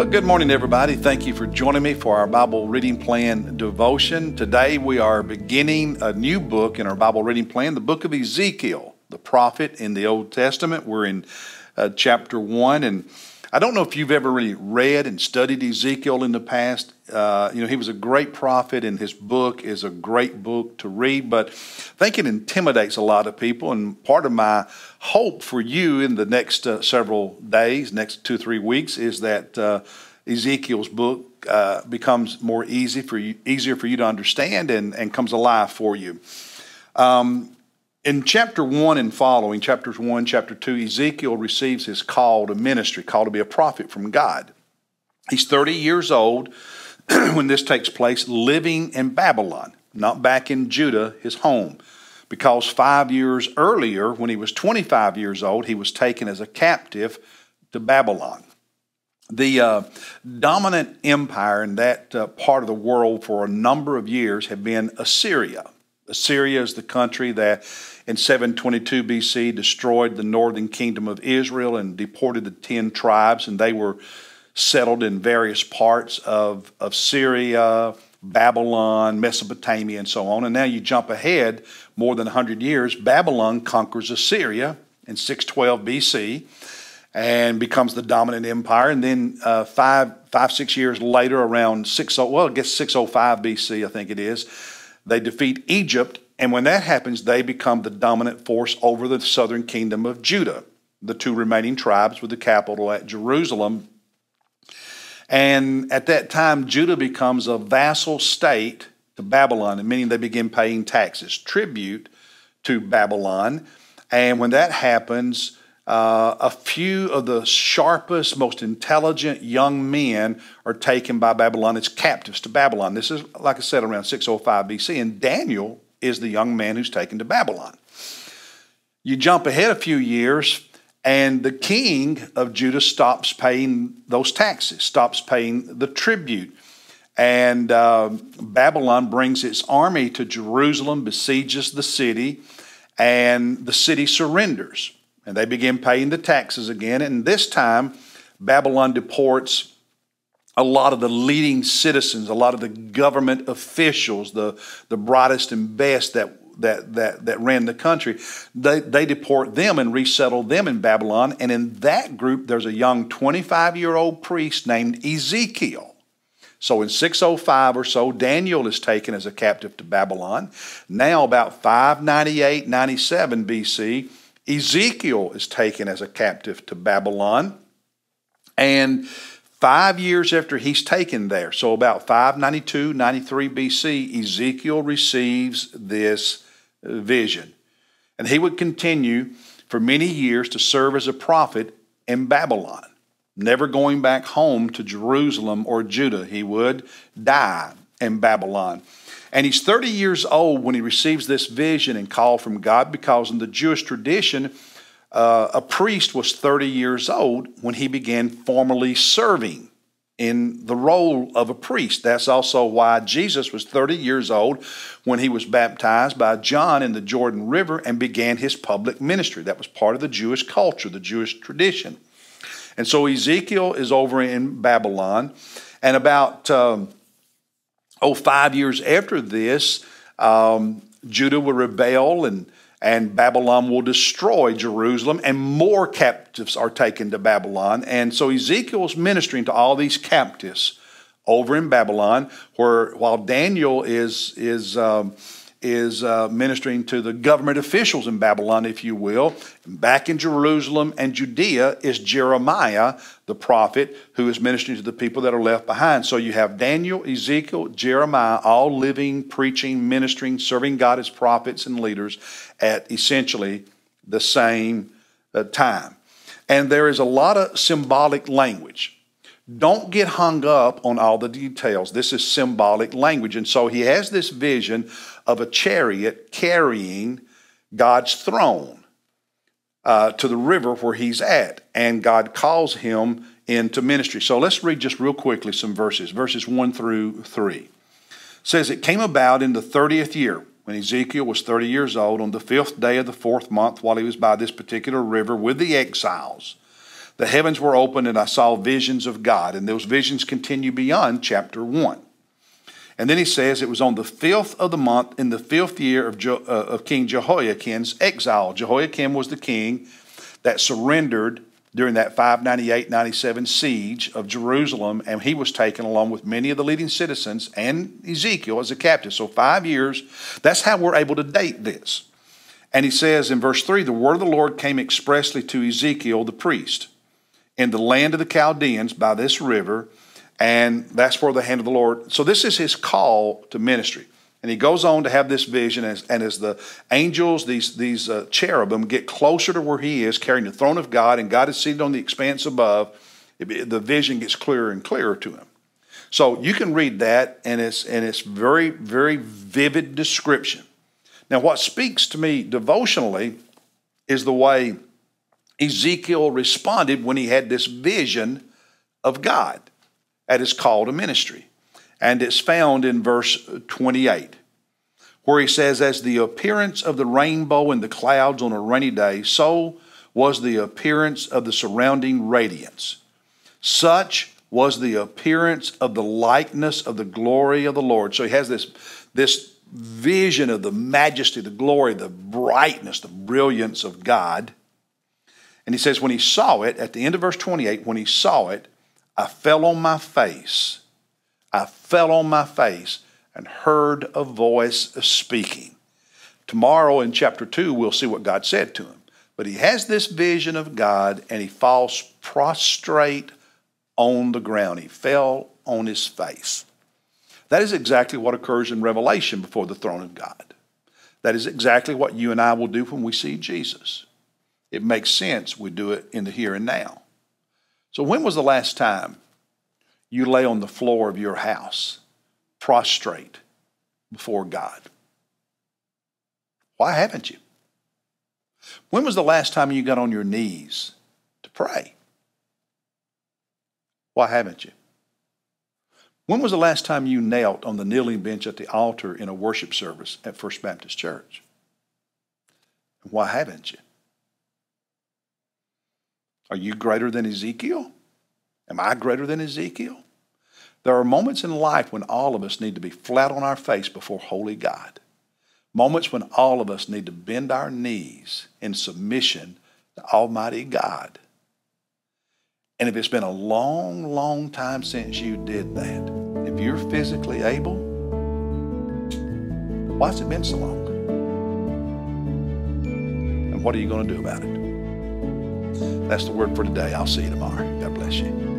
Well, good morning, everybody. Thank you for joining me for our Bible reading plan devotion. Today we are beginning a new book in our Bible reading plan, the book of Ezekiel, the prophet in the Old Testament. We're in chapter 1, and I don't know if you've ever really read and studied Ezekiel in the past. He was a great prophet, and his book is a great book to read, but I think it intimidates a lot of people. And part of my hope for you in the next several days, next 2-3 weeks, is that Ezekiel's book becomes more easier for you to understand and comes alive for you. In chapter 1 and following, chapters 1, chapter 2, Ezekiel receives his call to ministry, call to be a prophet from God. He's 30 years old when this takes place, living in Babylon, not back in Judah, his home, because 5 years earlier, when he was 25 years old, he was taken as a captive to Babylon. The dominant empire in that part of the world for a number of years had been Assyria. Syria is the country that in 722 BC destroyed the northern kingdom of Israel and deported the 10 tribes, and they were settled in various parts of Syria, Babylon, Mesopotamia, and so on. And now you jump ahead more than 100 years, Babylon conquers Assyria in 612 BC and becomes the dominant empire. And then 5-6 years later, around 605 BC, I think it is, they defeat Egypt, and when that happens, they become the dominant force over the southern kingdom of Judah, the two remaining tribes with the capital at Jerusalem. And at that time, Judah becomes a vassal state to Babylon, meaning they begin paying taxes, tribute to Babylon. And when that happens, a few of the sharpest, most intelligent young men are taken by Babylon as captives to Babylon. This is, like I said, around 605 BC, and Daniel is the young man who's taken to Babylon. You jump ahead a few years, and the king of Judah stops paying those taxes, stops paying the tribute. And Babylon brings its army to Jerusalem, besieges the city, and the city surrenders. And they begin paying the taxes again. And this time, Babylon deports a lot of the leading citizens, a lot of the government officials, the brightest and best that ran the country. They deport them and resettle them in Babylon. And in that group, there's a young 25-year-old priest named Ezekiel. So in 605 or so, Daniel is taken as a captive to Babylon. Now about 598, 97 BC, Ezekiel is taken as a captive to Babylon, and 5 years after he's taken there, so about 592, 93 BC, Ezekiel receives this vision. And he would continue for many years to serve as a prophet in Babylon, never going back home to Jerusalem or Judah. He would die in Babylon. And he's 30 years old when he receives this vision and call from God, because in the Jewish tradition, a priest was 30 years old when he began formally serving in the role of a priest. That's also why Jesus was 30 years old when he was baptized by John in the Jordan River and began his public ministry. That was part of the Jewish culture, the Jewish tradition. And so Ezekiel is over in Babylon, and about 5 years after this, Judah will rebel and Babylon will destroy Jerusalem, and more captives are taken to Babylon. And so Ezekiel's ministering to all these captives over in Babylon, while Daniel is ministering to the government officials in Babylon, if you will. Back in Jerusalem and Judea is Jeremiah, the prophet, who is ministering to the people that are left behind. So you have Daniel, Ezekiel, Jeremiah, all living, preaching, ministering, serving God as prophets and leaders at essentially the same time. And there is a lot of symbolic language. Don't get hung up on all the details. This is symbolic language. And so he has this vision of a chariot carrying God's throne to the river where he's at. And God calls him into ministry. So let's read just real quickly some verses. Verses 1-3. It says, "It came about in the 30th year, when Ezekiel was 30 years old, on the 5th day of the 4th month, while he was by this particular river with the exiles, The heavens were opened, and I saw visions of God. And those visions continue beyond chapter 1. And then he says, it was on the 5th of the month in the 5th year of King Jehoiakim's exile. Jehoiakim was the king that surrendered during that 598-97 siege of Jerusalem, and he was taken along with many of the leading citizens and Ezekiel as a captive. So 5 years, that's how we're able to date this. And he says in verse 3, the word of the Lord came expressly to Ezekiel the priest in the land of the Chaldeans by this river, and that's where the hand of the Lord. So this is his call to ministry. And he goes on to have this vision, and as the angels, these cherubim, get closer to where he is, carrying the throne of God, and God is seated on the expanse above, the vision gets clearer and clearer to him. So you can read that, and it's very, very vivid description. Now, what speaks to me devotionally is the way Ezekiel responded when he had this vision of God at his call to ministry. And it's found in verse 28, where he says, as the appearance of the rainbow and the clouds on a rainy day, so was the appearance of the surrounding radiance. Such was the appearance of the likeness of the glory of the Lord. So he has this vision of the majesty, the glory, the brightness, the brilliance of God. And he says, when he saw it, at the end of verse 28, when he saw it, I fell on my face. I fell on my face and heard a voice speaking. Tomorrow in chapter 2, we'll see what God said to him. But he has this vision of God, and he falls prostrate on the ground. He fell on his face. That is exactly what occurs in Revelation before the throne of God. That is exactly what you and I will do when we see Jesus. It makes sense we do it in the here and now. So when was the last time you lay on the floor of your house, prostrate before God? Why haven't you? When was the last time you got on your knees to pray? Why haven't you? When was the last time you knelt on the kneeling bench at the altar in a worship service at First Baptist Church? Why haven't you? Are you greater than Ezekiel? Am I greater than Ezekiel? There are moments in life when all of us need to be flat on our face before holy God. Moments when all of us need to bend our knees in submission to Almighty God. And if it's been a long, long time since you did that, if you're physically able, why has it been so long? And what are you going to do about it? That's the word for today. I'll see you tomorrow. God bless you.